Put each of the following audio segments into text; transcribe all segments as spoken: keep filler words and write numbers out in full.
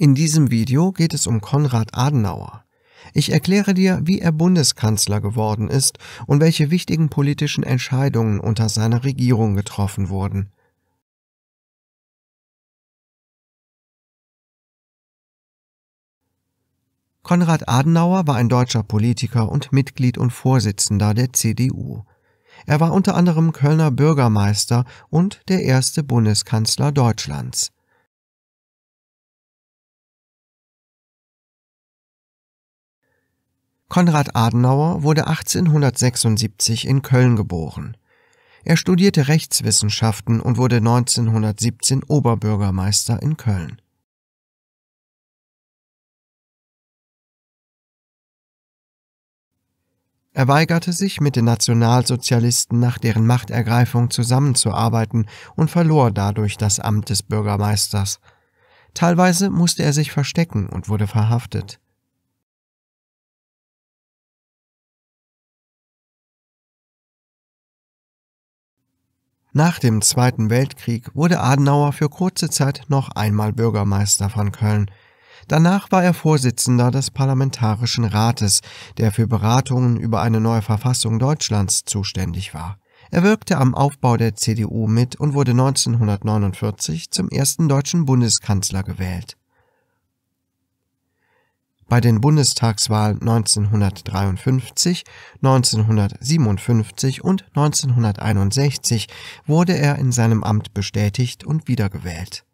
In diesem Video geht es um Konrad Adenauer. Ich erkläre dir, wie er Bundeskanzler geworden ist und welche wichtigen politischen Entscheidungen unter seiner Regierung getroffen wurden. Konrad Adenauer war ein deutscher Politiker und Mitglied und Vorsitzender der C D U. Er war unter anderem Kölner Bürgermeister und der erste Bundeskanzler Deutschlands. Konrad Adenauer wurde achtzehnhundertsechsundsiebzig in Köln geboren. Er studierte Rechtswissenschaften und wurde neunzehnhundertsiebzehn Oberbürgermeister in Köln. Er weigerte sich, mit den Nationalsozialisten nach deren Machtergreifung zusammenzuarbeiten und verlor dadurch das Amt des Bürgermeisters. Teilweise musste er sich verstecken und wurde verhaftet. Nach dem Zweiten Weltkrieg wurde Adenauer für kurze Zeit noch einmal Bürgermeister von Köln. Danach war er Vorsitzender des Parlamentarischen Rates, der für Beratungen über eine neue Verfassung Deutschlands zuständig war. Er wirkte am Aufbau der C D U mit und wurde neunzehnhundertneunundvierzig zum ersten deutschen Bundeskanzler gewählt. Bei den Bundestagswahlen neunzehnhundertdreiundfünfzig, neunzehnhundertsiebenundfünfzig und neunzehnhunderteinundsechzig wurde er in seinem Amt bestätigt und wiedergewählt.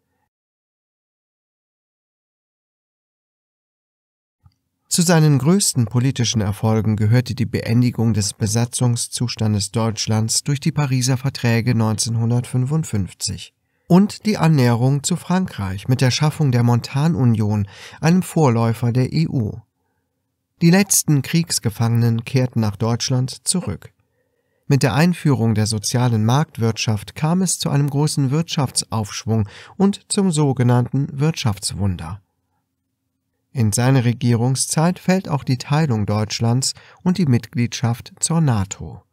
Zu seinen größten politischen Erfolgen gehörte die Beendigung des Besatzungszustandes Deutschlands durch die Pariser Verträge neunzehnhundertfünfundfünfzig und die Annäherung zu Frankreich mit der Schaffung der Montanunion, einem Vorläufer der E U. Die letzten Kriegsgefangenen kehrten nach Deutschland zurück. Mit der Einführung der sozialen Marktwirtschaft kam es zu einem großen Wirtschaftsaufschwung und zum sogenannten Wirtschaftswunder. In seine Regierungszeit fällt auch die Teilung Deutschlands und die Mitgliedschaft zur NATO.